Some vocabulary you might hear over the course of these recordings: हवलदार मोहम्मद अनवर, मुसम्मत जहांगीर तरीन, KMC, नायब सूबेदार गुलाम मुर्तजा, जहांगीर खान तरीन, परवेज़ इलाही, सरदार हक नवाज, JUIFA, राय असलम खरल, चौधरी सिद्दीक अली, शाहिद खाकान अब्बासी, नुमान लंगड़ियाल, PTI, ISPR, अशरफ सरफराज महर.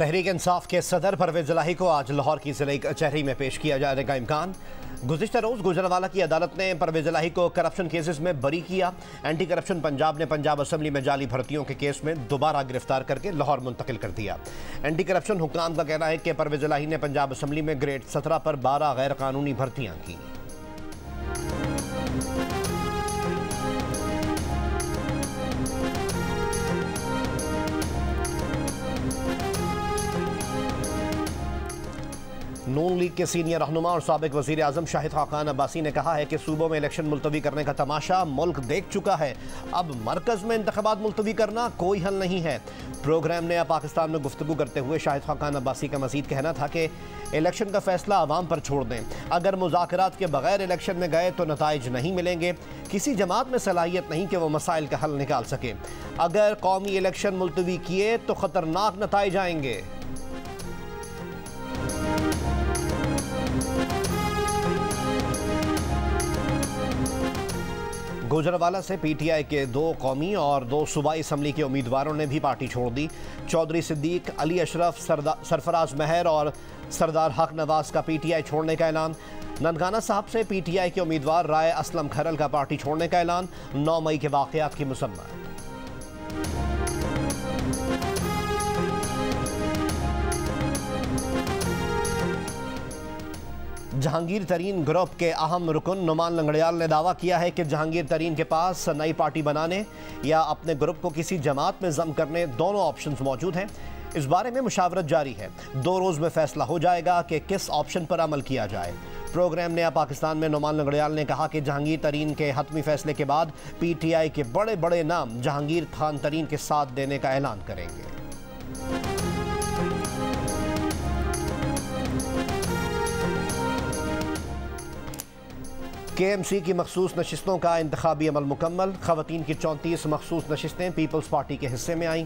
तहरीक इंसाफ के सदर परवेज़ इलाही को आज लाहौर की जिला कचहरी में पेश किया जाने का इम्कान। गुज़िश्ता रोज़ गुजरांवाला की अदालत ने परवेज़ इलाही को करप्शन केसेस में बरी किया। एंटी करप्शन पंजाब ने पंजाब असम्बली में जाली भर्तियों के केस में दोबारा गिरफ्तार करके लाहौर मुंतकिल कर दिया। एंटी करप्शन हुक्काम का कहना है कि परवेज़ इलाही ने पंजाब असम्बली में ग्रेड 17 पर 12 गैर कानूनी भर्तियाँ की। नून लीग के सीनियर रहनुमा और साबिक वज़ीर आज़म शाहिद खाकान अब्बासी ने कहा है कि सूबों में इलेक्शन मुलतवी करने का तमाशा मुल्क देख चुका है, अब मरकज़ में इंतख़ाबात मुलतवी करना कोई हल नहीं है। प्रोग्राम नया पाकिस्तान में गुफ्तगू करते हुए शाहिद खाकान अब्बासी का मज़ीद कहना था कि इलेक्शन का फैसला आवाम पर छोड़ दें, अगर मुज़ाकरात के बगैर इलेक्शन में गए तो नताइज नहीं मिलेंगे। किसी जमात में सलाहियत नहीं कि वह मसाइल का हल निकाल सके, अगर कौमी इलेक्शन मुलतवी किए तो ख़तरनाक नताइज आएंगे। गुजरांवाला से पीटीआई के 2 कौमी और 2 सूबाई असम्बली के उम्मीदवारों ने भी पार्टी छोड़ दी। चौधरी सिद्दीक अली, अशरफ सरफराज महर और सरदार हक नवाज का पीटीआई छोड़ने का ऐलान। ननकाना साहब से पीटीआई के उम्मीदवार राय असलम खरल का पार्टी छोड़ने का ऐलान। 9 मई के वाक़यात की मुसम्मत। जहांगीर तरीन ग्रुप के अहम रुकन नुमान लंगड़ियाल ने दावा किया है कि जहांगीर तरीन के पास नई पार्टी बनाने या अपने ग्रुप को किसी जमात में जम करने दोनों ऑप्शंस मौजूद हैं। इस बारे में मुशावरत जारी है, 2 रोज़ में फैसला हो जाएगा कि किस ऑप्शन पर अमल किया जाए। प्रोग्राम नया पाकिस्तान में नुमान लंगड़ियाल ने कहा कि जहांगीर तरीन के हतमी फैसले के बाद पीटीआई के बड़े बड़े नाम जहांगीर खान तरीन के साथ देने का ऐलान करेंगे। KMC की मखसूस नशिस्तों का इंतखाबी अमल मुकम्मल। खवातीन की 34 मखसूस नशिस्तें पीपल्स पार्टी के हिस्से में आईं।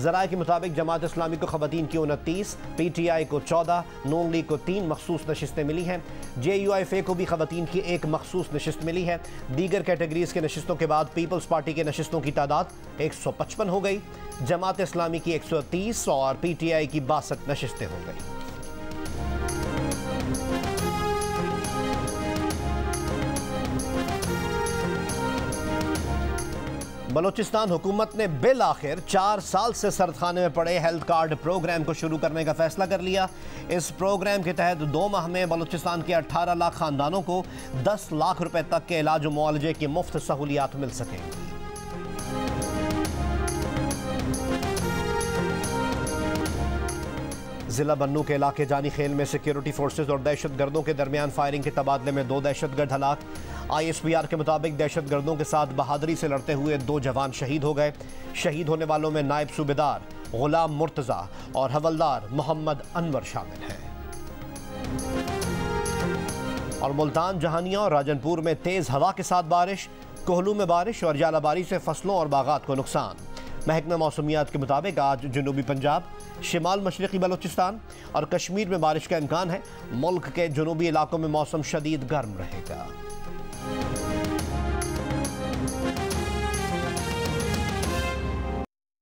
ज़राए के मुताबिक जमात इस्लामी को खवातीन की 29, PTI को 14, नून लीग को 3 मखसूस नशिस्तें मिली हैं। JUIFA को भी खवातीन की 1 मखसूस नशिस्त मिली है। दीगर कैटेगरीज़ के नशिस्तों के बाद पीपल्स पार्टी के नशिस्तों की तादाद 155 हो गई। जमात इस्लामी की 130 और PTI की 62 नशिस्तें हो गई। बलोचिस्तान हुकूमत ने बिल आखिर 4 साल से सर्दखाने में पड़े हेल्थ कार्ड प्रोग्राम को शुरू करने का फैसला कर लिया। इस प्रोग्राम के तहत 2 माह में बलोचिस्तान के 18 लाख खानदानों को 10 लाख रुपए तक के इलाज और मुआलजे की मुफ्त सहूलियात मिल सकेंगी। ज़िला बन्नू के इलाके जानी खेल में सिक्योरिटी फोर्सेज और दहशतगर्दों के दरमियान फायरिंग के तबादले में 2 दहशतगर्द हलाक। ISPR के मुताबिक दहशतगर्दों के साथ बहादुरी से लड़ते हुए 2 जवान शहीद हो गए। शहीद होने वालों में नायब सूबेदार गुलाम मुर्तजा और हवलदार मोहम्मद अनवर शामिल हैं। और मुल्तान, जहानिया और राजनपुर में तेज़ हवा के साथ बारिश। कोहलू में बारिश और जालाबारी से फसलों और बागात को नुकसान। महकमा मौसमियात के मुताबिक आज जनूबी पंजाब, शिमाल मशरक़ी बलोचिस्तान और कश्मीर में बारिश का इम्कान है। मुल्क के जनूबी इलाकों में मौसम शदीद गर्म रहेगा।